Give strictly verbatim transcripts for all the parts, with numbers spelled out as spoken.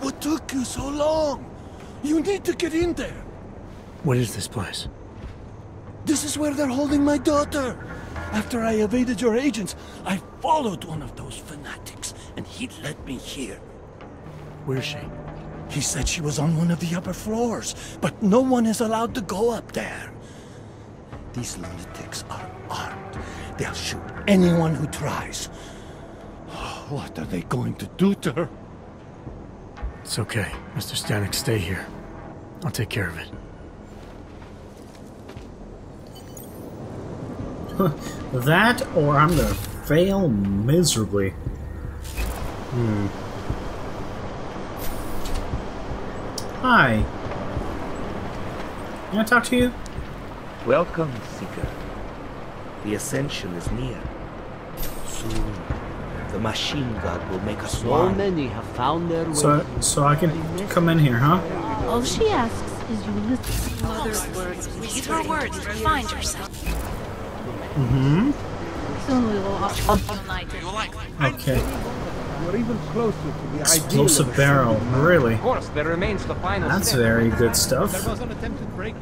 What took you so long? You need to get in there. What is this place? This is where they're holding my daughter. After I evaded your agents, I followed one of those fanatics, and he led me here. Where is she? He said she was on one of the upper floors, but no one is allowed to go up there. These lunatics are armed. They'll shoot anyone who tries. What are they going to do to her? It's okay. Mister Stanek, stay here. I'll take care of it. That, or I'm gonna fail miserably. Hmm. Hi. Can I talk to you? Welcome, Seeker. The ascension is near. Soon, the machine god will make us one. So many have found their way. So, so I can come in here, huh? All she asks is your little mother's words. Read her words and find yourself. Mm-hmm. Soon we will watch all night. Okay. We're even closer to the explosive barrel, really. Of course, there remains the final That's step. Very good stuff. There was an attempted break.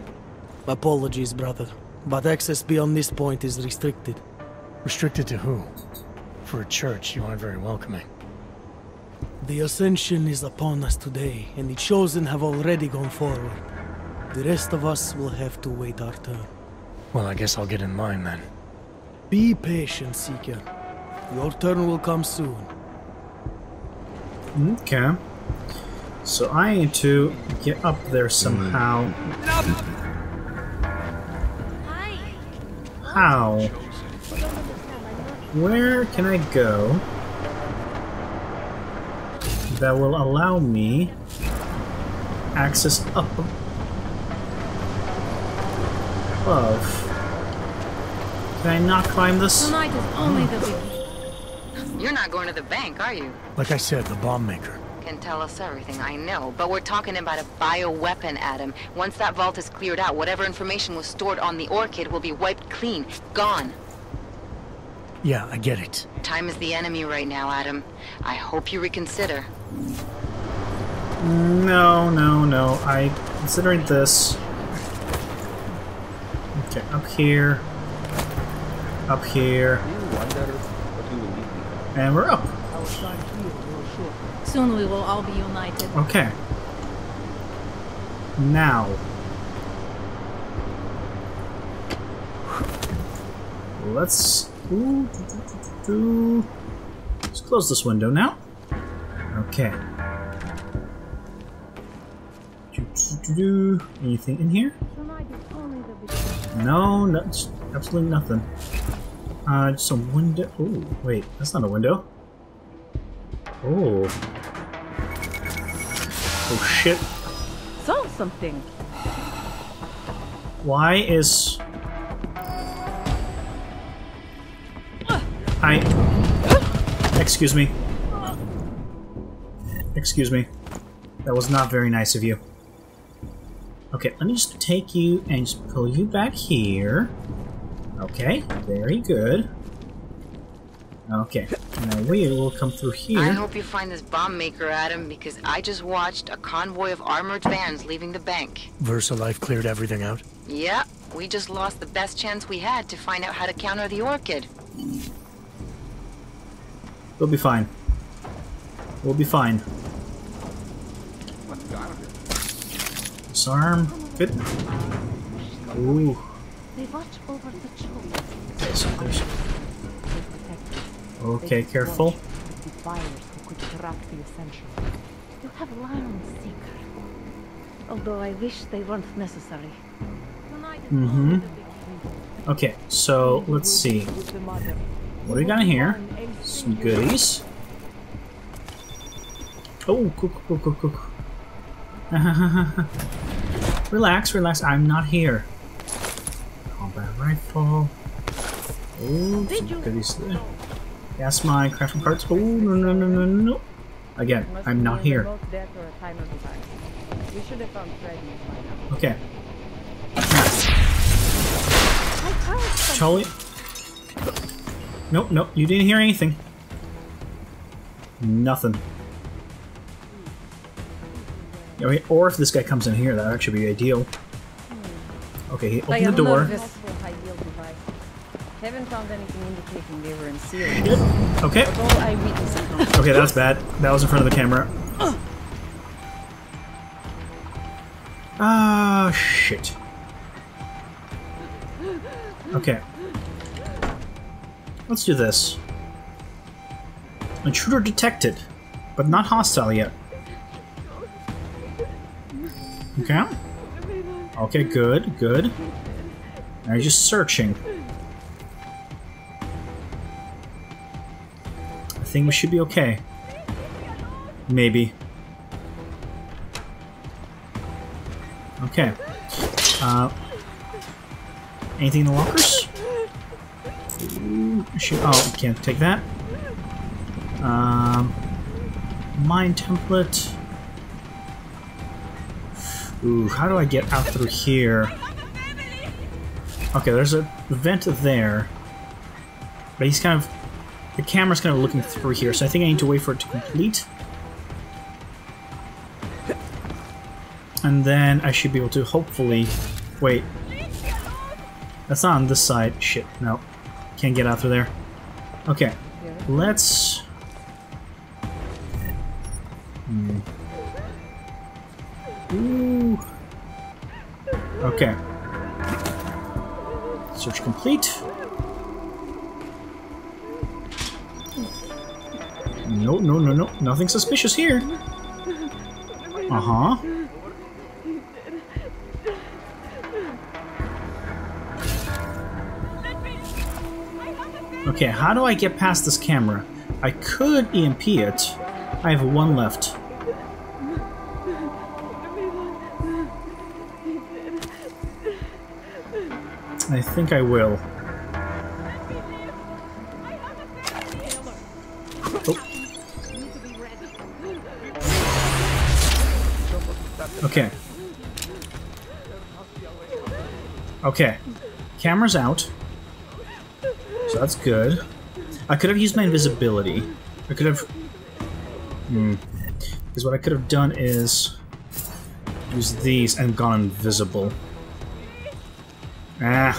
Apologies, brother, but access beyond this point is restricted. Restricted to who? For a church, you aren't very welcoming. The Ascension is upon us today, and the Chosen have already gone forward. The rest of us will have to wait our turn. Well, I guess I'll get in line then. Be patient, Seeker. Your turn will come soon. Okay. So I need to get up there somehow. How? Where can I go that will allow me access up above? Can I not climb this? Tonight is only the beginning. You're not going to the bank, are you? Like I said, the bomb maker can tell us everything, I know, but we're talking about a bioweapon, Adam. Once that vault is cleared out, whatever information was stored on the Orchid will be wiped clean. Gone. Yeah, I get it. Time is the enemy right now, Adam. I hope you reconsider. No, no, no. I... considering this... Okay, up here. Up here. And we're up. Soon we will all be united. Okay. Now. Let's... Ooh, do, do, do, do. Let's close this window now. Okay. Do, do, do, do. Anything in here? No, no, absolutely nothing. Uh, just a window. Ooh, wait, that's not a window. Oh. Oh shit. Saw something. Why is I Excuse me. Excuse me. That was not very nice of you. Okay, let me just take you and just pull you back here. Okay, very good. Okay, now we will come through here. I hope you find this bomb maker, Adam, because I just watched a convoy of armored vans leaving the bank. VersaLife cleared everything out? Yeah, we just lost the best chance we had to find out how to counter the Orchid. We'll be fine. We'll be fine. Disarm. Good. Ooh. They watch over the children. Okay, so there's... Okay, careful. You have lions, Seeker. Although I wish they weren't necessary. Mm-hmm. Okay, so let's see. What do we got here? Some goodies. Oh, cook, cook, cook, cook. Relax, relax. I'm not here. Combat rifle. Oh, some goodies there. That's my crafting cards. Oh, no, no, no, no, no. Again, I'm not here. Okay. Charlie. Nope, nope, you didn't hear anything. Nothing. I mean, or if this guy comes in here, that would actually be ideal. Okay, he opened the door. Haven't found anything indicating they were in series. Okay. Okay, that was bad. That was in front of the camera. Ah, uh, shit. Okay. Let's do this. Intruder detected, but not hostile yet. Okay. Okay, good, good. Now he's just searching. I think we should be okay. Maybe. Okay. Uh, anything in the lockers? Ooh, shoot. Oh, can't take that. Um, mine template. Ooh, how do I get out through here? Okay, there's a vent there. But he's kind of... the camera's kind of looking through here, so I think I need to wait for it to complete. And then I should be able to hopefully... wait. That's not on this side. Shit, no. Can't get out through there. Okay, let's... Hmm. Ooh. Okay. Search complete. No, no, no, no. Nothing suspicious here. Uh-huh. Okay, how do I get past this camera? I could E M P it. I have one left. I think I will. Oh. Okay. Okay. Camera's out. So that's good. I could have used my invisibility. I could have... Hmm. Because what I could have done is... use these and gone invisible. Ah,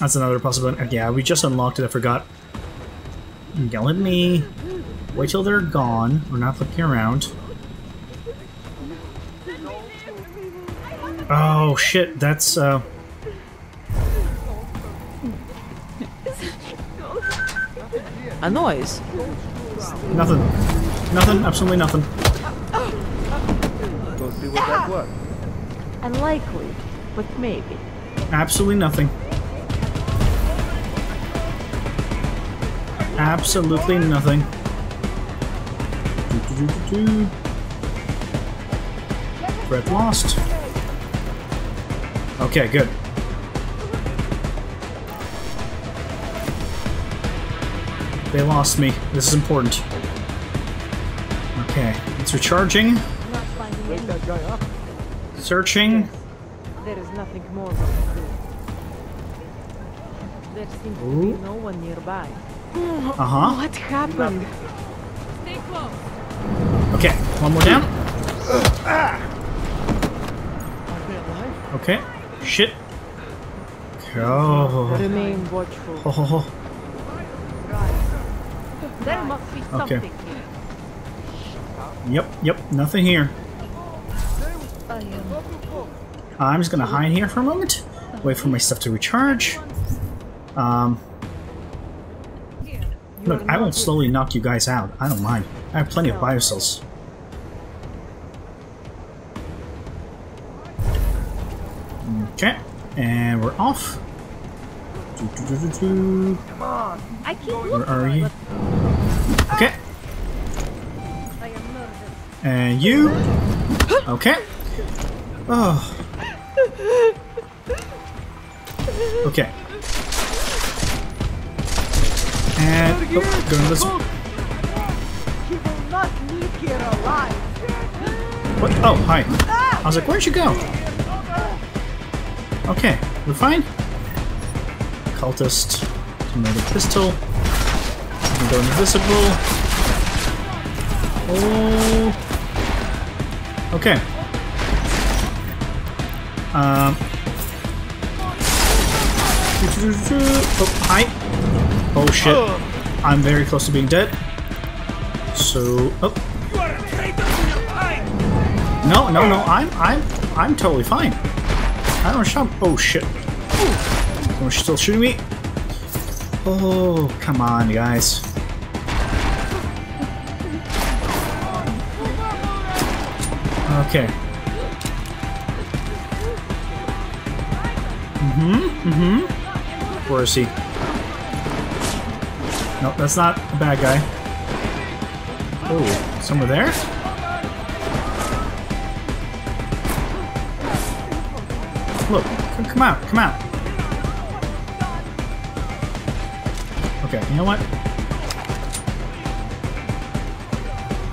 that's another possibility. Yeah, we just unlocked it. I forgot. Yeah, let me wait till they're gone. We're not looking around. Oh shit! That's uh. a noise. Nothing. Nothing. Absolutely nothing. Go see what that was. Unlikely, but maybe. Absolutely nothing. Absolutely nothing. Do, do, do, do, do. Threat lost. Okay, good. They lost me. This is important. Okay, it's recharging. Searching. There is nothing more we can do. There seems to be no one nearby. Uh-huh. What happened? Stay close. Okay, one more down. Ah. Okay. Shit. Oh. Remain watchful. Oh. There must be something okay. here. Yep, yep, nothing here. I'm just gonna hide here for a moment, wait for my stuff to recharge. Um, look, I will slowly knock you guys out. I don't mind. I have plenty of bio cells. Okay, and we're off. Where are you? Okay. And you. Okay. Oh. Okay. And oh, go in this. He will not leave here alive. What? Oh, hi. I was like, where'd you go? Okay, we're fine. Cultist. Another pistol. I can go invisible. Oh. Okay. Um. Oh, hi. Oh shit. I'm very close to being dead. So, oh. No, no, no. I'm, I'm, I'm totally fine. I don't shot. Oh shit. Someone's still shooting me. Oh, come on, guys. Okay. Mm-hmm. Mm-hmm. Where is he? No, that's not a bad guy. Oh, somewhere there? Look, come out, come out. Okay, you know what?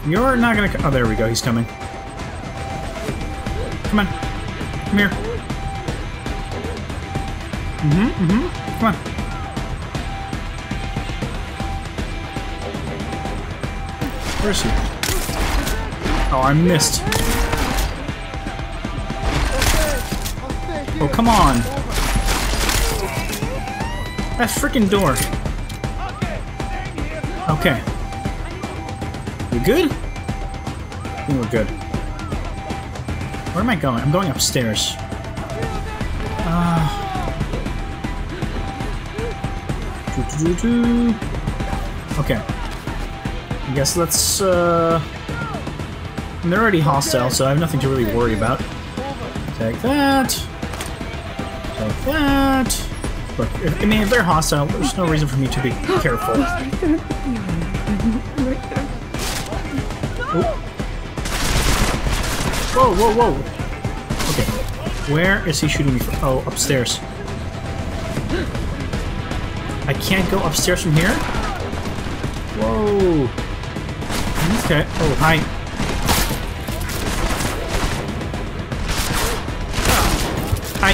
You're not gonna come. Oh, there we go, he's coming. Come on. Come here. Mm-hmm, mm-hmm. Come on. Where is he? Oh, I missed. Oh, come on. That freaking door. Okay. We good? I think we're good. Where am I going? I'm going upstairs. Uh, doo -doo -doo -doo. Okay. I guess let's, uh... they're already hostile, so I have nothing to really worry about. Take that. Take that. Look, if, I mean, if they're hostile, there's no reason for me to be careful. Ooh. Whoa, whoa, whoa. Okay. Where is he shooting me from? Oh, upstairs. I can't go upstairs from here? Whoa. Okay. Oh, hi. Hi.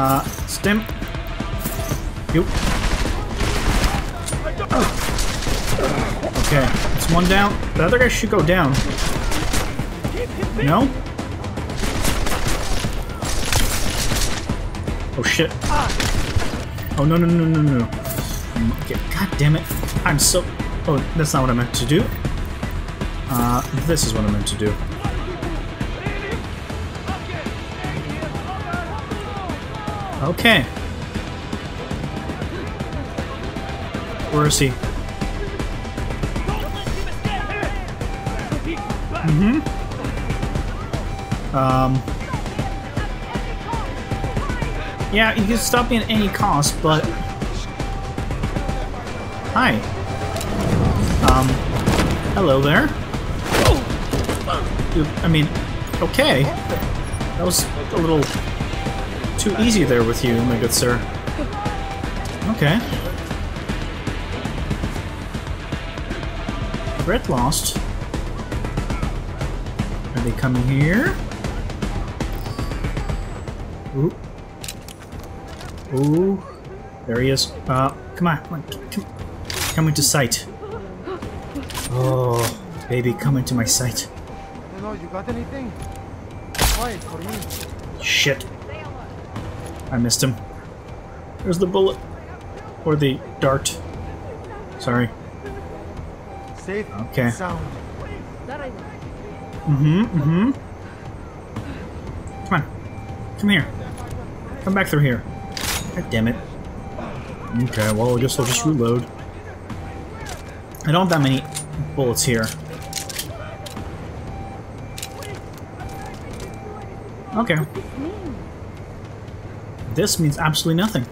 Uh, stem. You. Oh. Okay. It's one down. The other guy should go down. No? Oh, shit. Oh, no, no, no, no, no, no. Okay. God damn it. I'm so... Oh, that's not what I meant to do. Uh, this is what I meant to do. Okay. Where is he? Mm-hmm. Um... Yeah, you can stop me at any cost, but... Hi. Um, hello there. I mean, okay. That was a little too easy there with you, my good sir. Okay. Red lost. Are they coming here? Ooh. Ooh. There he is. Uh, come on. Come on. Come on. Coming to sight. Oh, baby, come into my sight. Hello, you got anything? Quiet for me. Shit. I missed him. There's the bullet. Or the dart. Sorry. Safe. Okay. Mm-hmm, mm-hmm. Come on. Come here. Come back through here. God damn it. Okay, well, I guess I'll just reload. I don't have that many bullets here. Okay. This means absolutely nothing.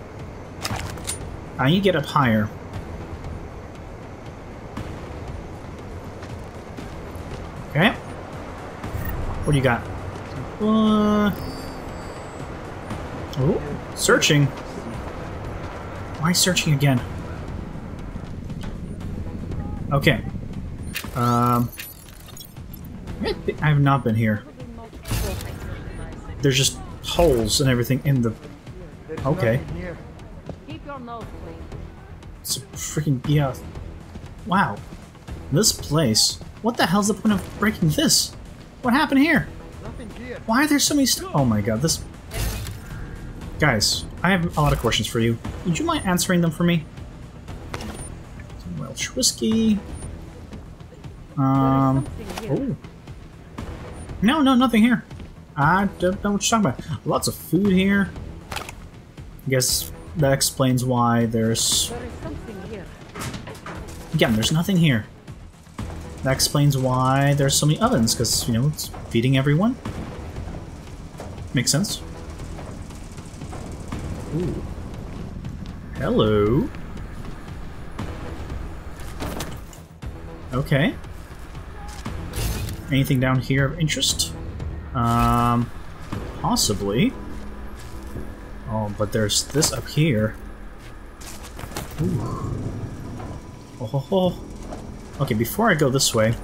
I need to get up higher. Okay. What do you got? Uh, oh, searching. Why searching again? Okay. Um, I have not been here. There's just holes and everything in the... Okay. It's a freaking... Yeah. Wow. This place. What the hell's the point of breaking this? What happened here? Nothing here. Why are there so many st- Oh my god, this... Guys, I have a lot of questions for you. Would you mind answering them for me? Some Welsh whiskey. Um... Oh. No, no, nothing here. I don't know what you're talking about. Lots of food here. I guess that explains why there's... There is something here. Again, there's nothing here. That explains why there's so many ovens, because, you know, it's feeding everyone. Makes sense. Ooh. Hello. Okay. Anything down here of interest? Um, possibly. Oh, but there's this up here. Ooh. Oh ho ho. Okay, before I go this way,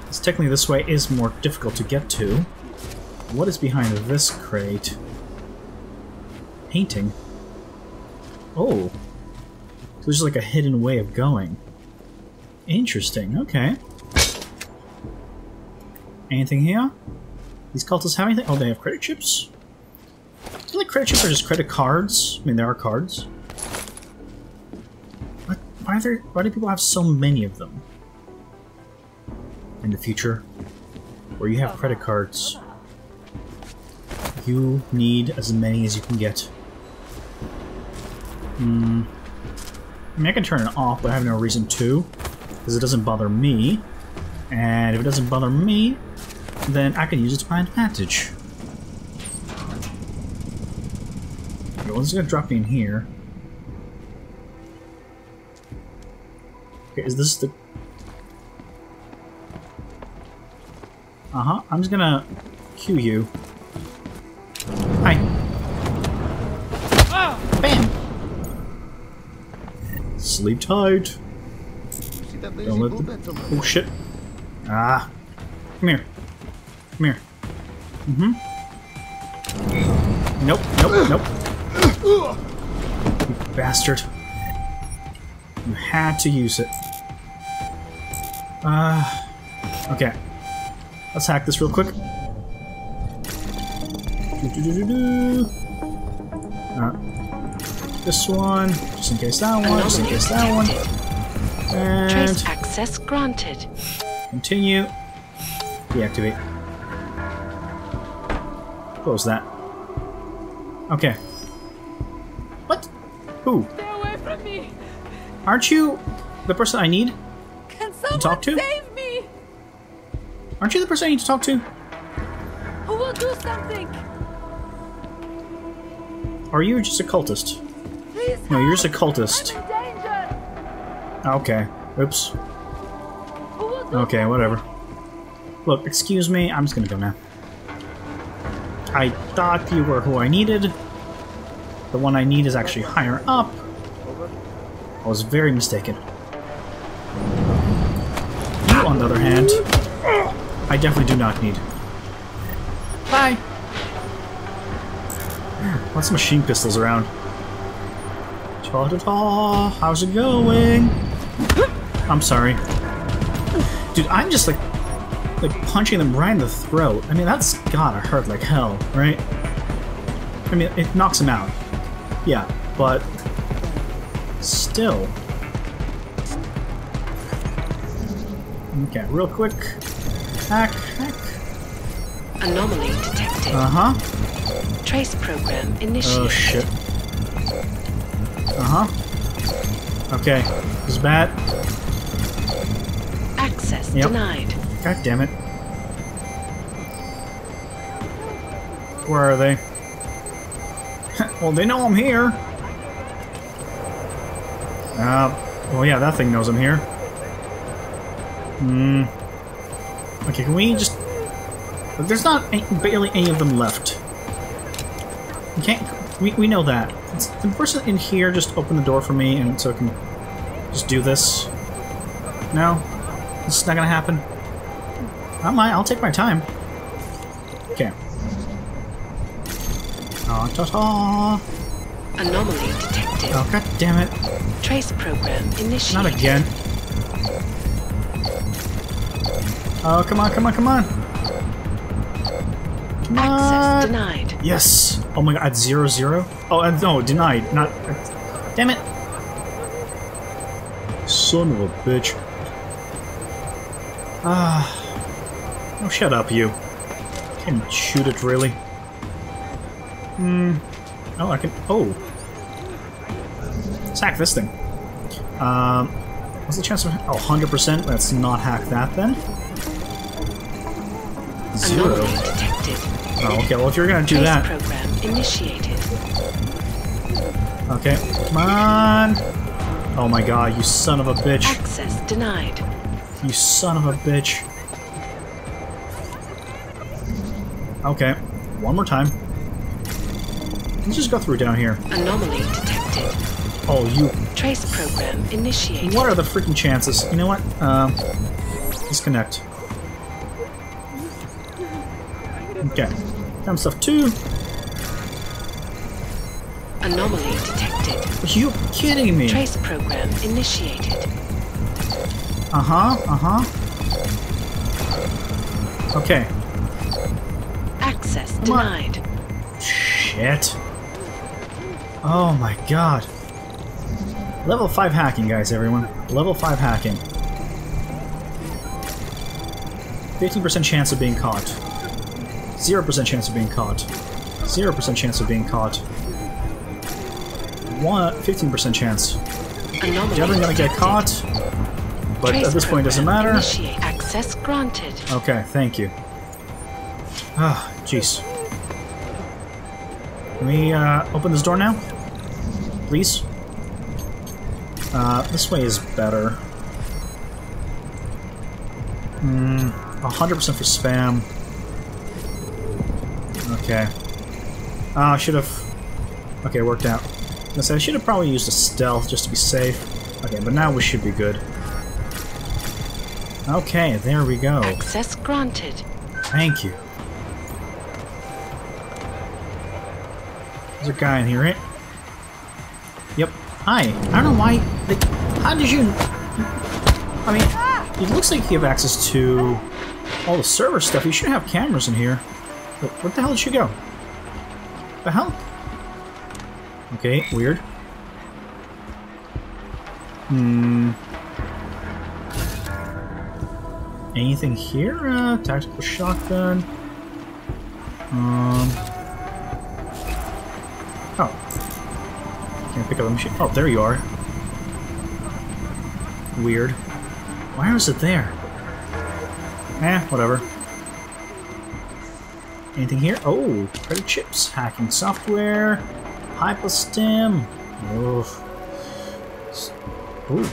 because technically this way is more difficult to get to. What is behind this crate? Painting. Oh. So there's like a hidden way of going. Interesting, okay. Anything here? These cultists have anything? Oh, they have credit chips? I feel like credit chips are just credit cards. I mean, there are cards. But why, are there, why do people have so many of them? In the future, where you have credit cards, you need as many as you can get. Hmm. I mean, I can turn it off, but I have no reason to, because it doesn't bother me. And if it doesn't bother me, then I can use it to my advantage. Okay, well, it's gonna drop me in here. Okay, is this the... Uh-huh, I'm just gonna Q you. Hi. Ah! Bam! Sleep tight. Don't let the... Oh, shit. Ah. Come here. Come here. Mm-hmm. Nope, nope, nope. You bastard. You had to use it. Ah. Uh, okay. Let's hack this real quick. Do-do-do-do-do. Uh, this one. Just in case that one. Just in case that one. And... Trace access granted. Continue. Deactivate. Close that. Okay. What? Who? Stay away from me. Aren't you the person I need Can someone to talk to? Save me? Aren't you the person I need to talk to? Who will do something? Are you just a cultist? Please no, help. You're just a cultist. I'm in danger. Okay. Oops. Okay, whatever. Look, excuse me, I'm just gonna go now. I thought you were who I needed. The one I need is actually higher up. I was very mistaken. You, on the other hand, I definitely do not need. Bye! Lots of machine pistols around. Ta-ta-ta! How's it going? I'm sorry. Dude, I'm just like, like punching them right in the throat. I mean, that's gotta hurt like hell, right? I mean, it knocks them out. Yeah, but still. Okay, real quick. Hack, hack. Anomaly detected. Uh huh. Trace program initiated. Oh shit. Uh huh. Okay, this is bad. Access yep. denied. God damn it. Where are they? Well, they know I'm here. Uh, well, yeah, that thing knows I'm here. Hmm. Okay, can we just... There's not any, barely any of them left. We can't... We, we know that. It's, the person in here just opened the door for me, and so I can just do this. No? This is not gonna happen. I'm, I'll take my time. Okay. Oh, ta-ta! Anomaly detected. Oh, god damn it. Trace program initiated. Not again. Oh, come on, come on, come on! Access denied. Yes. Oh my god, at zero zero? Oh, uh, no, denied. Not. Uh, damn it. Son of a bitch. Ah. Uh, oh, shut up, you. Can't shoot it, really. Hmm. Oh, I can. Oh. Let's hack this thing. Um. What's the chance of. Oh, one hundred percent. Let's not hack that then. Zero. Oh, okay, well if you're gonna do that. Program initiated. Okay, come on! Oh my god, you son of a bitch. Access denied. You son of a bitch. Okay, one more time. Let's just go through down here. Anomaly detected. Oh, you. Trace program initiated. What are the freaking chances? You know what? Um, uh, disconnect. Okay. Dumb stuff two. Anomaly detected. Are you kidding me? Trace program initiated. Uh-huh, uh-huh. Okay. Access denied. Shit. Oh my god. Level five hacking, guys, everyone. Level five hacking. fifteen percent chance of being caught. zero percent chance of being caught. zero percent chance of being caught. One, fifteen percent chance. Definitely gonna get caught, but at this point it doesn't matter. Access granted. Okay, thank you. Ah, jeez. Can we uh, open this door now? Please? Uh, this way is better. Hmm, one hundred percent for spam. Okay. Ah, uh, should have. Okay, worked out. I should have probably used a stealth just to be safe. Okay, but now we should be good. Okay, there we go. Access granted. Thank you. There's a guy in here, right? Yep. Hi. I don't know why. They... How did you? I mean, it looks like you have access to all the server stuff. You should have cameras in here. What the hell did she go? The hell? Okay, weird. Hmm. Anything here? Uh, tactical shotgun. Um. Oh. Can't pick up a machine. Oh, there you are. Weird. Why was it there? Eh, whatever. Anything here? Oh, credit chips, hacking software, hypostim. Ooh. Ooh.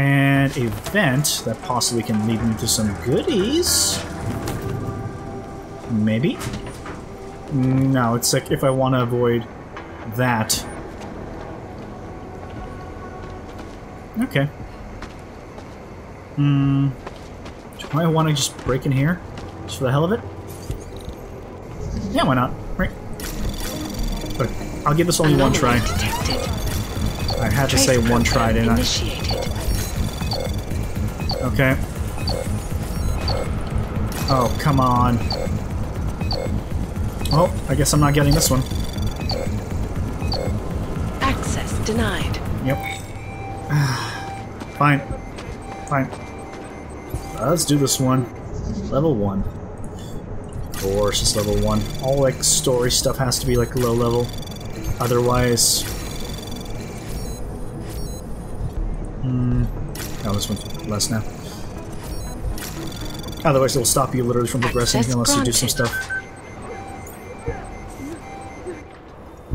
And a vent that possibly can lead me to some goodies. Maybe? No, it's like if I want to avoid that. Okay. Hmm. Do I want to just break in here? Just for the hell of it? Yeah, why not? Right? Look, I'll give this only one try. I had to say one try, didn't I? Okay. Oh, come on. Oh, I guess I'm not getting this one. Access denied. Yep. Fine. Fine. Let's do this one. Level one. Of course, it's level one. All like story stuff has to be like low level, otherwise. Hmm. Oh, this one's less now. Otherwise, it'll stop you literally from progressing Access unless granted. You do some stuff.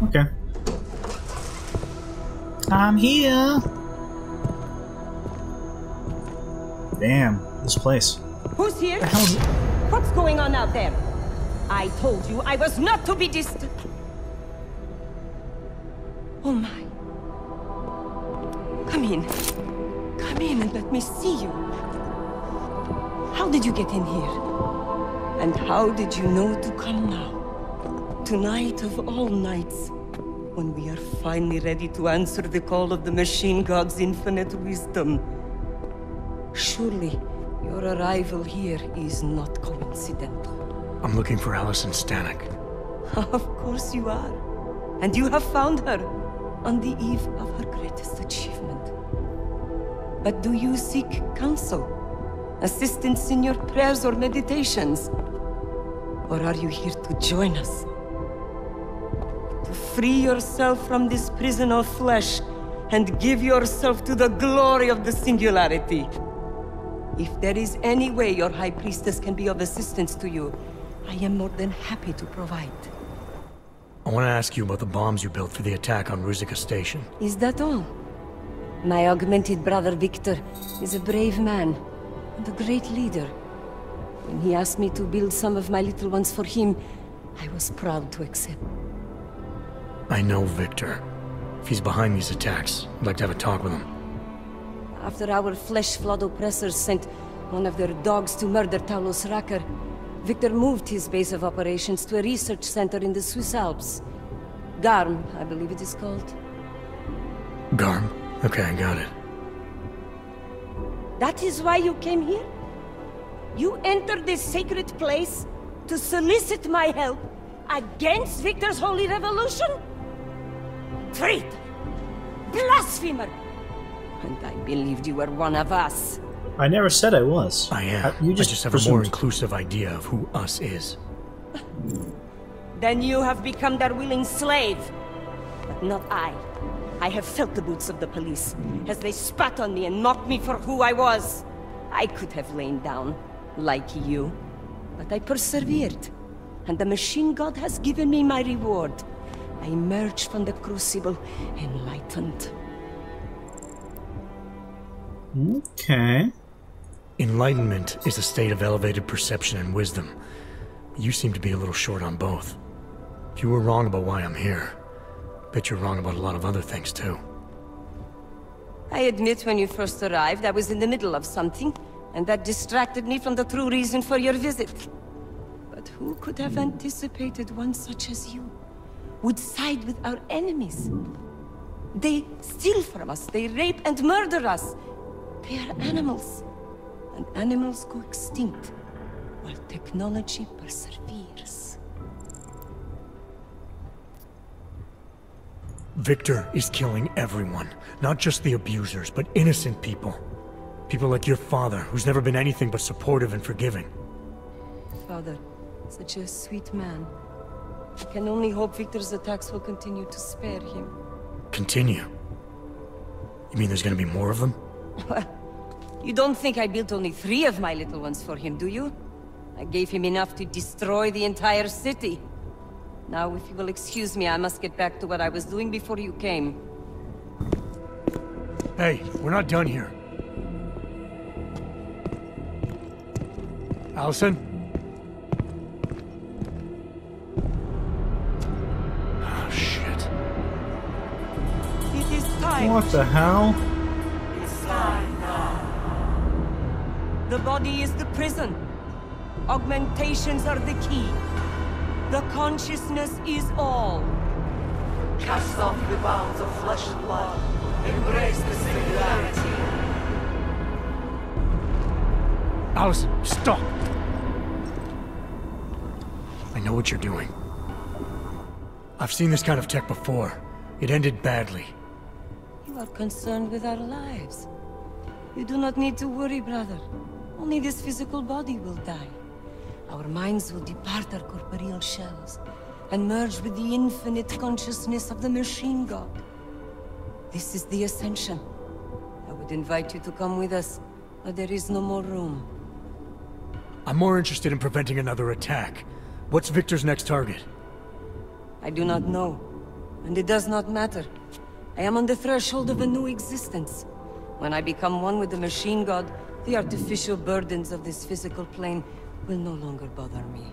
Okay. I'm here. Damn, this place. Who's here? The hell's What's going on out there? I told you I was not to be distant. Oh my. Come in. Come in and let me see you. How did you get in here? And how did you know to come now? Tonight of all nights, when we are finally ready to answer the call of the machine god's infinite wisdom. Surely, your arrival here is not coincidental. I'm looking for Allison Stanek. Of course you are. And you have found her on the eve of her greatest achievement. But do you seek counsel? Assistance in your prayers or meditations? Or are you here to join us? To free yourself from this prison of flesh and give yourself to the glory of the Singularity. If there is any way your High Priestess can be of assistance to you, I am more than happy to provide. I want to ask you about the bombs you built for the attack on Ruzica Station. Is that all? My augmented brother Victor is a brave man and a great leader. When he asked me to build some of my little ones for him, I was proud to accept. I know Victor. If he's behind these attacks, I'd like to have a talk with him. After our flesh-flawed oppressors sent one of their dogs to murder Talos Rakar, Victor moved his base of operations to a research center in the Swiss Alps. Garm, I believe it is called. Garm? Okay, I got it. That is why you came here? You entered this sacred place to solicit my help against Victor's holy revolution? Traitor! Blasphemer! And I believed you were one of us. I never said I was. I am. I, you just, I just have presumed. A more inclusive idea of who us is. Then you have become their willing slave. But not I. I have felt the boots of the police as they spat on me and mocked me for who I was. I could have lain down, like you. But I persevered. And the machine god has given me my reward. I emerged from the crucible, enlightened. Okay. Enlightenment is a state of elevated perception and wisdom. You seem to be a little short on both. If you were wrong about why I'm here, bet you're wrong about a lot of other things too. I admit when you first arrived, I was in the middle of something, and that distracted me from the true reason for your visit. But who could have anticipated one such as you would side with our enemies? They steal from us, they rape and murder us. They are animals, and animals go extinct, while technology perseveres. Victor is killing everyone, not just the abusers, but innocent people. People like your father, who's never been anything but supportive and forgiving. Father, such a sweet man. I can only hope Victor's attacks will continue to spare him. Continue? You mean there's gonna be more of them? Well, you don't think I built only three of my little ones for him, do you? I gave him enough to destroy the entire city. Now, if you will excuse me, I must get back to what I was doing before you came. Hey, we're not done here. Allison? Oh, shit. It is time. What the hell? The body is the prison. Augmentations are the key. The consciousness is all. Cast off the bounds of flesh and blood. Embrace the singularity. Alice, stop! I know what you're doing. I've seen this kind of tech before. It ended badly. You are concerned with our lives. You do not need to worry, brother. Only this physical body will die. Our minds will depart our corporeal shells and merge with the infinite consciousness of the machine god. This is the ascension. I would invite you to come with us, but there is no more room. I'm more interested in preventing another attack. What's Victor's next target? I do not know, and it does not matter. I am on the threshold of a new existence. When I become one with the machine god, the artificial burdens of this physical plane will no longer bother me.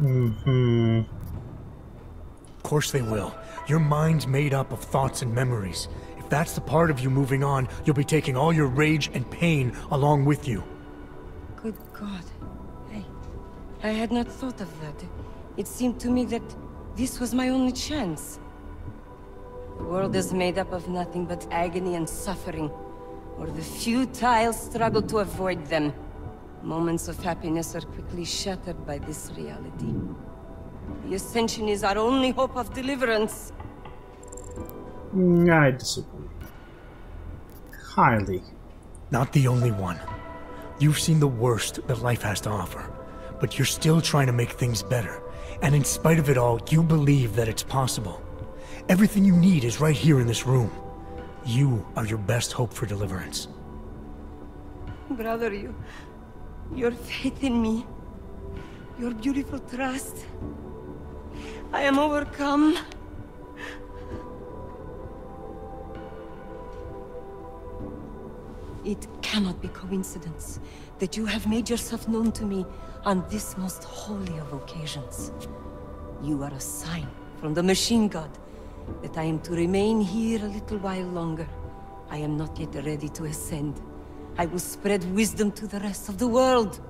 Mm-hmm. Of course they will. Your mind's made up of thoughts and memories. If that's the part of you moving on, you'll be taking all your rage and pain along with you. Good God. I, I had not thought of that. It seemed to me that this was my only chance. The world is made up of nothing but agony and suffering, or the futile struggle to avoid them. Moments of happiness are quickly shattered by this reality. The Ascension is our only hope of deliverance. I disagree. Highly. Not the only one. You've seen the worst that life has to offer, but you're still trying to make things better. And in spite of it all, you believe that it's possible. Everything you need is right here in this room. You are your best hope for deliverance. Brother, you... your faith in me, your beautiful trust. I am overcome. It cannot be coincidence that you have made yourself known to me on this most holy of occasions. You are a sign from the Machine God that I am to remain here a little while longer. I am not yet ready to ascend. I will spread wisdom to the rest of the world.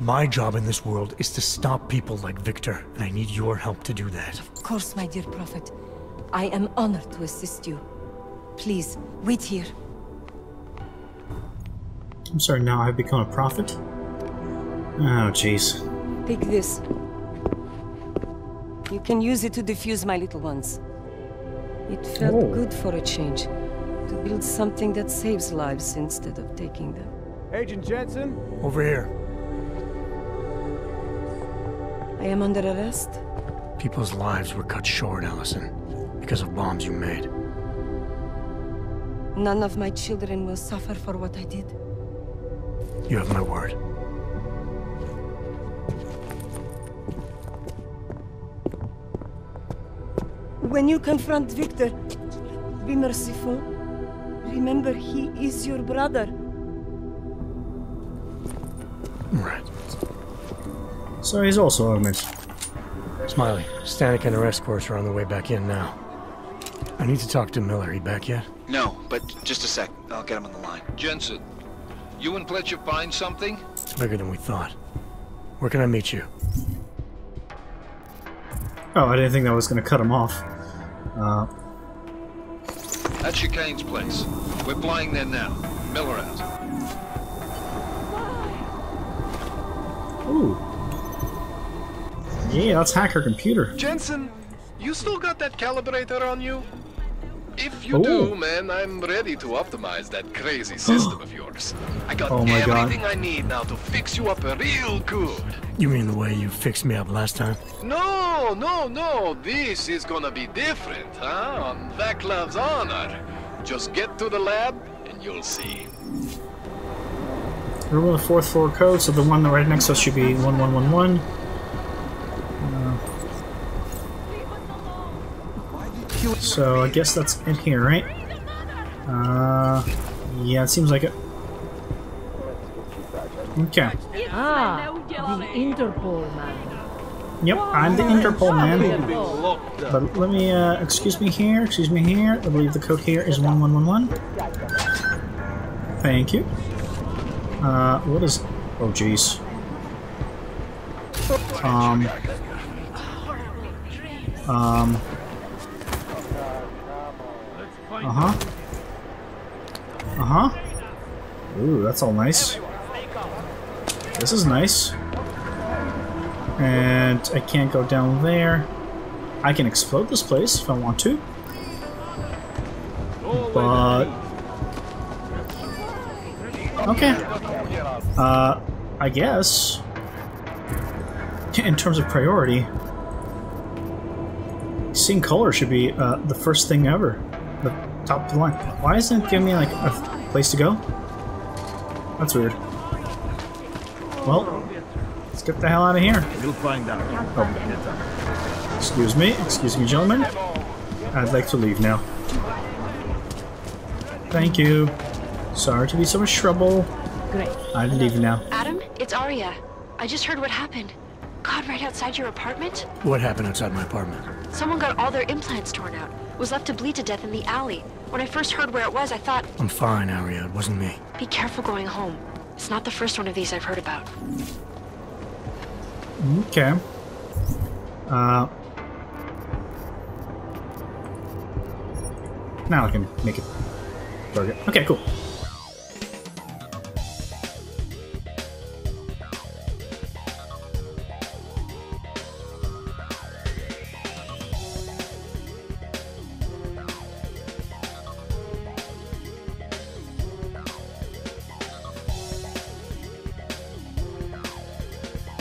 My job in this world is to stop people like Victor, and I need your help to do that. Of course, my dear prophet. I am honored to assist you. Please, wait here. I'm sorry, now I've become a prophet? Oh, jeez. Take this. You can use it to defuse my little ones. It felt oh. good for a change, to build something that saves lives instead of taking them. Agent Jensen? Over here. I am under arrest? People's lives were cut short, Allison, because of bombs you made. None of my children will suffer for what I did. You have my word. When you confront Victor, be merciful. Remember, he is your brother. Right. So he's also armored. Smiley, Stanek and her escorts are on the way back in now. I need to talk to Miller. He back yet? No, but just a sec. I'll get him on the line. Jensen. You and Fletcher find something? It's bigger than we thought. Where can I meet you? Oh, I didn't think that was going to cut him off. Uh... That's Chicane's place. We're flying there now. Miller out. Ooh. Yeah, let's hack her computer. Jensen, you still got that calibrator on you? If you Ooh. do, man, I'm ready to optimize that crazy system of yours. I got oh my everything God. I need now to fix you up real good. You mean the way you fixed me up last time? No, no, no. This is gonna be different, huh? On Vaclav's honor. Just get to the lab and you'll see. We're on the fourth floor code, so the one that right next to us should be one one one one. So I guess that's in here, right? Uh, yeah, it seems like it. Okay. Ah, the Interpol man. Yep, I'm the Interpol man. But let me, uh, excuse me here, excuse me here. I believe the code here is one one one one. Thank you. Uh, what is... oh, jeez. Um... Um... Uh-huh. Uh-huh. Ooh, that's all nice. This is nice. And I can't go down there. I can explode this place if I want to. But... okay. Uh, I guess. In terms of priority, seeing color should be uh, the first thing ever. The top of the line. Why isn't it giving me like a place to go? That's weird. Well, let's get the hell out of here. You'll find out. Oh. Excuse me, excuse me, gentlemen. I'd like to leave now. Thank you. Sorry to be so much trouble. Great. I'd leave now. Adam, it's Aria. I just heard what happened. God, right outside your apartment? What happened outside my apartment? Someone got all their implants torn out. Was left to bleed to death in the alley. When I first heard where it was, I thought... I'm fine, Aria. It wasn't me. Be careful going home. It's not the first one of these I've heard about. Okay. Uh... Now I can make it... okay, cool.